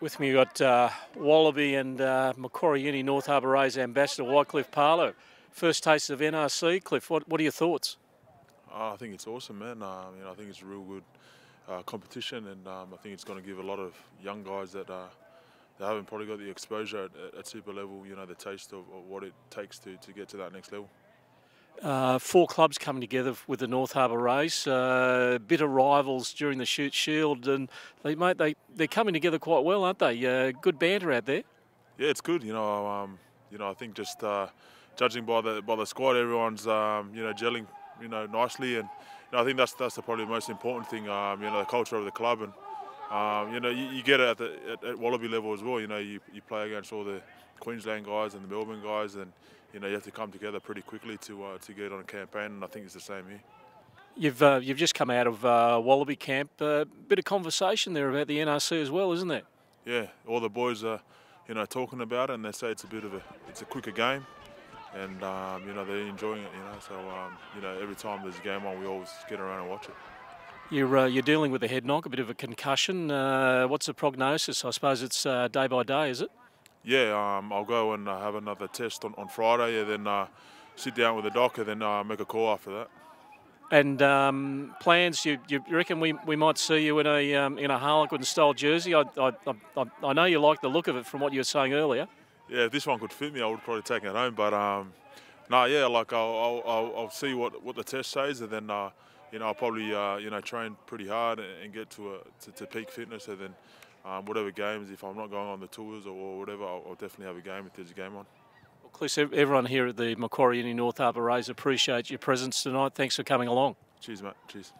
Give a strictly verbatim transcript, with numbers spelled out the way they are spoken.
With me, we've got uh, Wallaby and uh, Macquarie Uni North Harbour Rays ambassador Wycliff Palu. First taste of N R C, Cliff. What what are your thoughts? Oh, I think it's awesome, man. Um, you know, I think it's a real good uh, competition, and um, I think it's going to give a lot of young guys that uh, they haven't probably got the exposure at, at super level. You know, the taste of, of what it takes to to get to that next level. Uh, four clubs coming together with the North Harbour Rays, uh, bitter rivals during the Shoot Shield, and they, mate, they they're coming together quite well, aren't they? Uh, good banter out there. Yeah, it's good. You know, um, you know, I think just uh, judging by the by the squad, everyone's um, you know gelling, you know, nicely, and you know, I think that's that's the, probably the most important thing. Um, you know, the culture of the club, and um, you know, you, you get it at, the, at, at Wallaby level as well. You know, you you play against all the Queensland guys and the Melbourne guys, and you know you have to come together pretty quickly to uh, to get on a campaign, and I think it's the same here. You've uh, you've just come out of uh, Wallaby camp. A uh, bit of conversation there about the N R C as well, isn't there? Yeah, all the boys are you know talking about it, and they say it's a bit of a it's a quicker game, and um, you know they're enjoying it. You know, so um, you know every time there's a game on, we always get around and watch it. You're, uh, you're dealing with a head knock, a bit of a concussion. Uh, what's the prognosis? I suppose it's uh, day by day, is it? Yeah, um, I'll go and uh, have another test on, on Friday, and then uh, sit down with the doc, and then uh, make a call after that. And um, plans? You, you reckon we, we might see you in a um, in a Harlequin style jersey? I, I I I know you like the look of it from what you were saying earlier. Yeah, if this one could fit me, I would probably take it home. But um, no, yeah, like I'll I'll, I'll see what, what the test says, and then uh, you know I'll probably uh, you know train pretty hard and get to a to, to peak fitness, and then. Um, whatever games, if I'm not going on the tours or whatever, I'll, I'll definitely have a game if there's a game on. Well, Cliff, everyone here at the Macquarie Uni North Harbour Rays appreciate your presence tonight. Thanks for coming along. Cheers, mate. Cheers.